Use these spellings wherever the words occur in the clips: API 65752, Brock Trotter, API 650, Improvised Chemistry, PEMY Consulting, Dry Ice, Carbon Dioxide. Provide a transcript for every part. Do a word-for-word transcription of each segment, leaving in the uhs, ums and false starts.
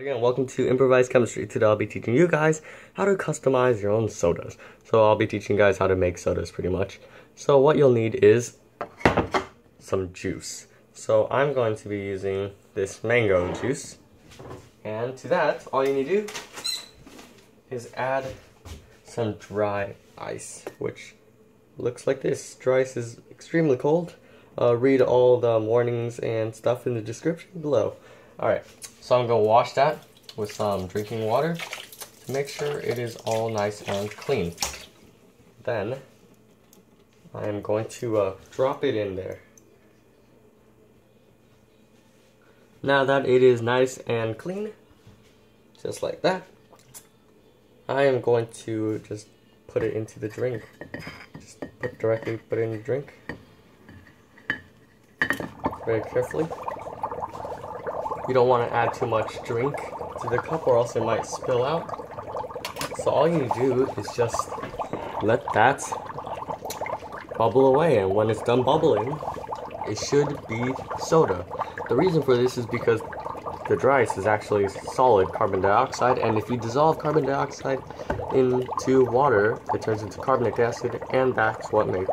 Again, welcome to Improvised Chemistry. Today I'll be teaching you guys how to customize your own sodas. So I'll be teaching you guys how to make sodas pretty much. So what you'll need is some juice. So I'm going to be using this mango juice. And to that, all you need to do is add some dry ice, which looks like this. Dry ice is extremely cold. Uh, read all the warnings and stuff in the description below. Alright, so I'm going to wash that with some drinking water to make sure it is all nice and clean. Then, I am going to uh, drop it in there. Now that it is nice and clean, just like that, I am going to just put it into the drink. Just put, directly put it in the drink. Very carefully. You don't want to add too much drink to the cup or else it might spill out. So all you do is just let that bubble away, and when it's done bubbling, it should be soda. The reason for this is because the dry ice is actually solid carbon dioxide, and if you dissolve carbon dioxide into water, it turns into carbonic acid, and that's what makes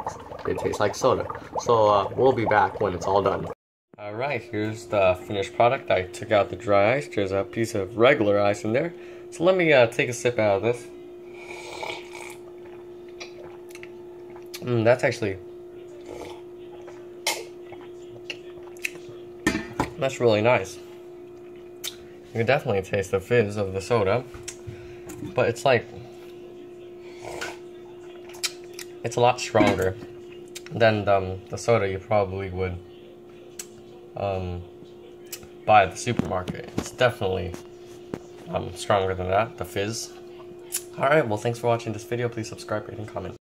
it taste like soda. So uh, we'll be back when it's all done. Alright, here's the finished product. I took out the dry ice. There's a piece of regular ice in there. So let me uh, take a sip out of this. Mm, that's actually... That's really nice. You can definitely taste the fizz of the soda. But it's like... It's a lot stronger than um, the soda you probably would... Um, by the supermarket. It's definitely um, stronger than that, the fizz. Alright, well, thanks for watching this video. Please subscribe, rate, and comment.